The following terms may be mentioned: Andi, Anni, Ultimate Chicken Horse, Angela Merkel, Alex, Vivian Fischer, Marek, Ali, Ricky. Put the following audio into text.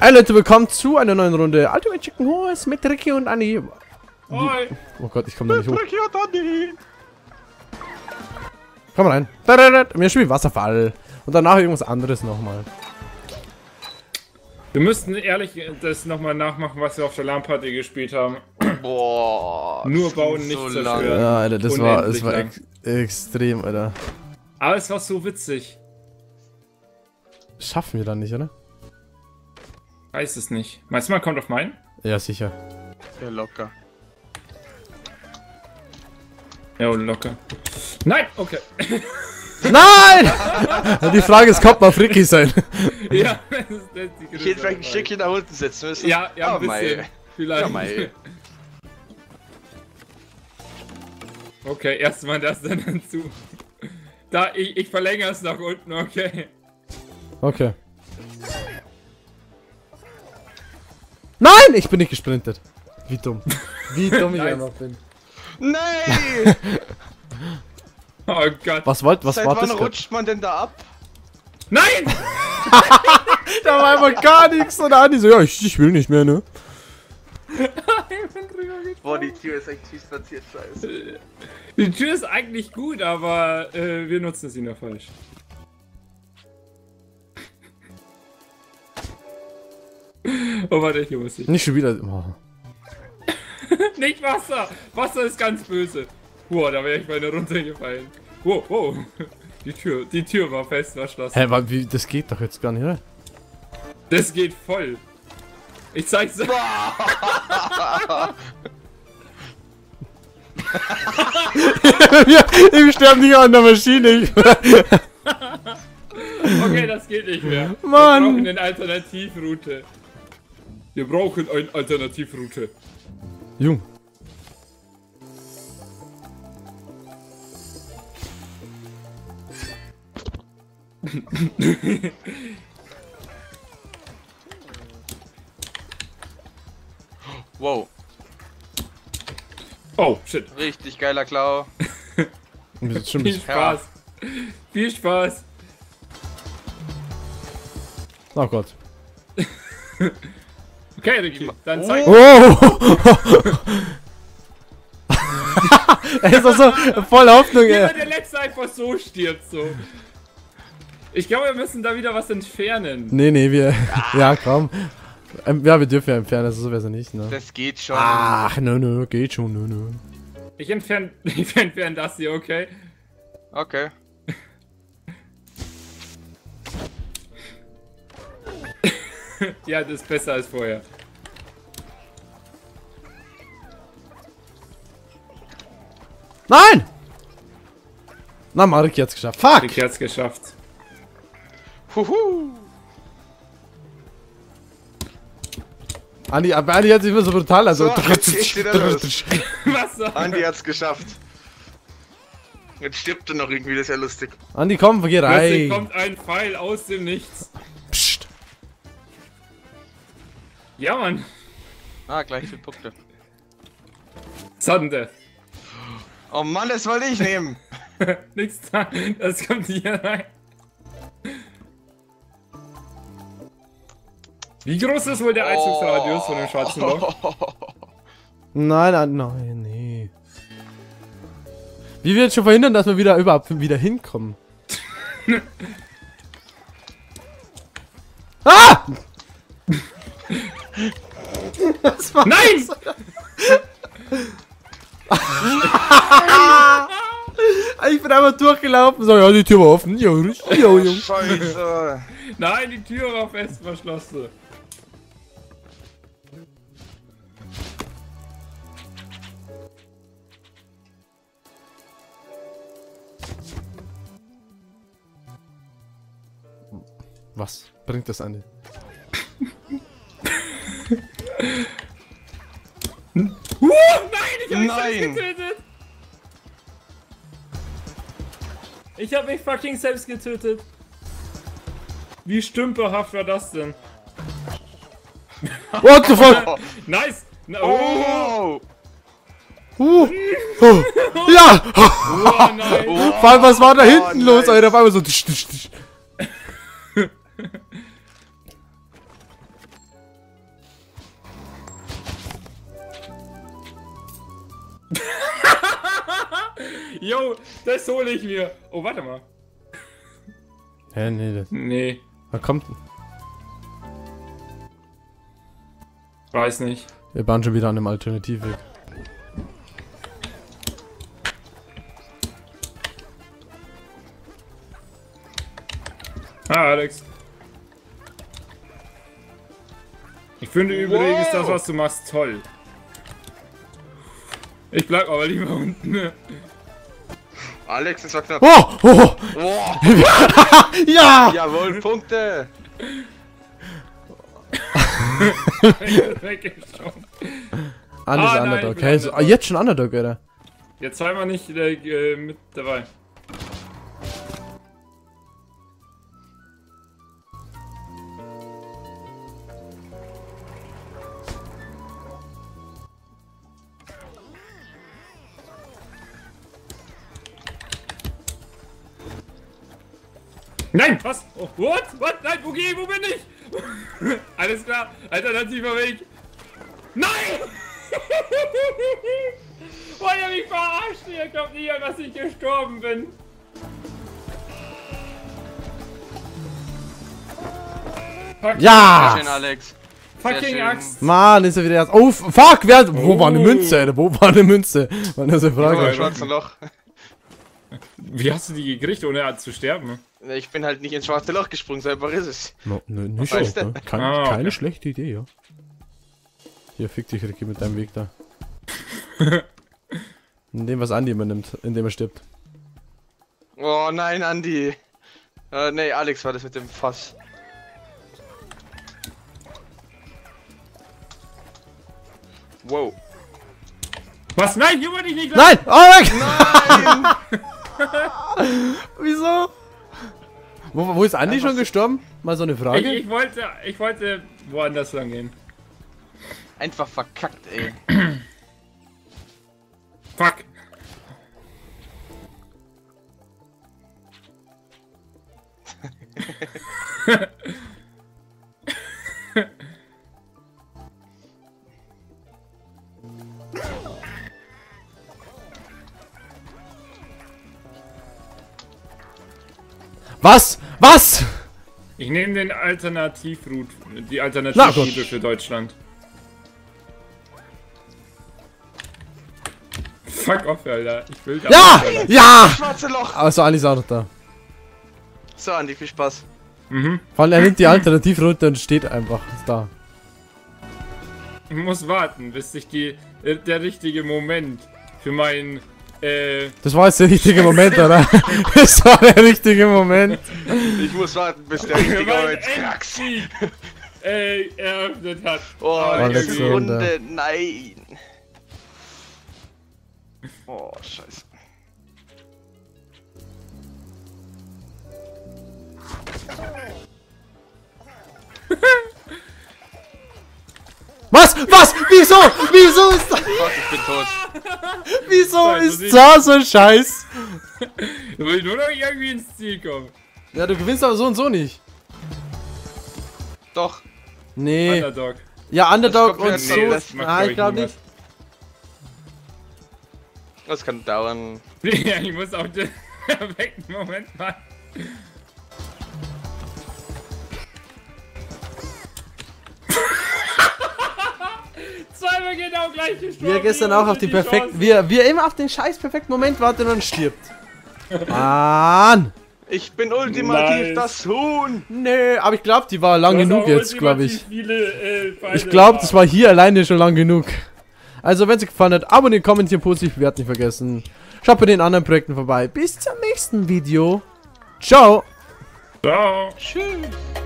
Hey Leute, willkommen zu einer neuen Runde Ultimate Chicken Horse mit Ricky und Anni. Hi. Oh Gott, ich komme da nicht hoch. Ricky und Anni. Komm mal rein. Mir spielt Wasserfall. Und danach irgendwas anderes nochmal. Wir müssten ehrlich das nochmal nachmachen, was wir auf der LAN-Party gespielt haben. Boah. Nur bauen, nicht so zerstören. Ja, Alter, das unendlich war extrem, Alter. Aber es war so witzig. Schaffen wir dann nicht, oder? Weiß es nicht. Meinst du, man kommt auf meinen? Ja, sicher. Ja, locker. Ja, locker. Nein! Okay. Nein! Die Frage ist, kommt mal Fricky sein? Ja, das ist nicht die. Ich hätte vielleicht ein Stückchen nach unten setzen müssen. Ja, ja, ein bisschen. Vielleicht. Ja, mei. Okay, erstmal das, dann zu. Da, ich verlängere es nach unten, okay. Okay. Nein, ich bin nicht gesprintet. Wie dumm. Wie dumm ich einfach bin. Nein! Oh Gott. Was wollt, was war das? Wann rutscht man denn da ab? Nein! Da war einfach gar nichts und Andi so, ja, ich will nicht mehr, ne? Ich bin drüber gekommen. Boah, die Tür ist echt schief platziert, scheiße. Die Tür ist eigentlich gut, aber wir nutzen sie nur falsch. Oh, warte, ich muss nicht schon wieder. Oh. Nicht Wasser! Wasser ist ganz böse. Boah, da wäre ich beinahe runtergefallen. Wow, wow. Die Tür war fest verschlossen. Hä, aber wie, das geht doch jetzt gar nicht, oder? Das geht voll. Ich zeig's dir. Ich sterbe nicht an der Maschine. Okay, das geht nicht mehr. Mann. Wir brauchen eine Alternativroute. Wir brauchen eine Alternativroute. Jung. Wow. Oh, shit. Richtig geiler Klau. Viel Spaß. Ja. Viel Spaß. Oh Gott. Okay, Ricky, dann zeig mal. Oh. Er ist doch so voll Hoffnung, ey. Jemand, der letzte einfach so stirbt, so. Ich glaube, wir müssen da wieder was entfernen. Nee, wir... Ja, komm. Ja, wir dürfen ja entfernen, also so wäre es ja nicht, ne? Das geht schon. Ach, nö, geht schon, nö. Ich entferne das hier, okay? Okay. Ja, das ist besser als vorher. Nein! Na, Marek hat's geschafft. Fuck! Marek hat's geschafft. Huhu! Andi hat sich immer so brutal, also... So, was? Andi hat's geschafft. Jetzt stirbt er noch irgendwie, das ist ja lustig. Andi, komm, geh rein! Plötzlich kommt ein Pfeil aus dem Nichts. Ja, Mann! Ah, gleich viel Punkte. Sudden Death. Oh Mann, das wollte ich nehmen! Nix da, das kommt hier rein. Wie groß ist wohl der Einzugsradius von dem schwarzen Loch? Nein, nee. Wie wir jetzt schon verhindern, dass wir wieder überhaupt wieder hinkommen? Ah! Das war nein! So. Ich bin einmal durchgelaufen, so, ja, die Tür war offen. Jo. Scheiße. Nein, die Tür war fest verschlossen. Was bringt das an? Nein, ich hab mich selbst getötet! Ich hab mich fucking selbst getötet! Wie stümperhaft war das denn? What the fuck? Nice! Oh! Ja! Oh, nein. Vor allem, was war da hinten los, Alter? Auf einmal so... Yo, das hole ich mir. Oh, warte mal. Hä, ja, nee, das... Nee. Was kommt denn? Weiß nicht. Wir waren schon wieder an einem Alternativweg. Ah, Alex. Ich finde übrigens das, was du machst, toll. Ich bleib aber lieber unten. Alex, das war knapp. Oh! Oh! Oh. Ja! Jawohl, Punkte! Alles Underdog. Nein, okay. So, Underdog. Jetzt schon Underdog, oder? Jetzt sei mal nicht mit dabei. Nein! Was? Oh, what? What? Nein, Boogie, wo bin ich? Alles klar, alternativer Weg. Nein! Wollt ihr mich verarschen? Ihr glaubt nicht an, dass ich gestorben bin. Fuck. Ja! Sehr schön, Alex. Fucking Axt. Mann, ist er wieder erst. Oh, fuck! Wer... Wo war eine Münze, Alter? Wo war eine Münze? Mann, das ist eine Frage. Oh, im schwarzen Loch. Wie hast du die gekriegt, ohne zu sterben? Ich bin halt nicht ins schwarze Loch gesprungen, so einfach ist es. No, ne, nicht auch, ne? Keine schlechte Idee, ja. Hier, fick dich, Ricky, mit deinem Weg da. In dem, was Andi immer nimmt, indem er stirbt. Oh nein, Andi. Nee, Alex war das mit dem Fass. Wow. Was? Nein, hier wollte ich nicht... Nein! Alex! Nein! Wieso? Wo ist Andi schon gestorben? Mal so eine Frage. Ich wollte woanders lang gehen. Einfach verkackt, ey. Fuck. Was? Was? Ich nehme den Alternativroute, die Alternativroute für Deutschland. Fuck off, Alter. Ich will da. Ja! Nicht, ja! Schwarze Loch! Also, Ali ist auch noch da. So, Andi, viel Spaß. Mhm. Vor allem, er nimmt die Alternativroute und steht einfach da. Ich muss warten, bis sich der richtige Moment für meinen. Das war jetzt der richtige Moment, oder? Das war der richtige Moment. Ich muss warten, bis der richtige Moment krax eröffnet hat. Oh, die Runde, nein. Oh, scheiße. Was? Was? Wieso? Wieso ist das? Gott, ich bin tot. Wieso ist da so ein Scheiß? Du willst nur noch irgendwie ins Ziel kommen. Ja, du gewinnst aber so und so nicht. Doch. Nee. Underdog. Ja, Underdog und so. Nein, ich glaube nicht. Das kann dauern. Ja, ich muss auch den perfekten Moment machen. Zweimal genau gleich gestorben. Wir gestern auch auf die perfekten... Wir immer auf den scheiß perfekten Moment warten und dann stirbt. Mann! Ich bin ultimativ das Huhn! Nö, aber ich glaube, die war lang genug jetzt, glaube ich. Ich glaube, das war hier alleine schon lang genug. Also, wenn es euch gefallen hat, abonnieren, kommentieren, positiv bewerten, nicht vergessen. Schaut bei den anderen Projekten vorbei. Bis zum nächsten Video. Ciao! Ciao! Tschüss!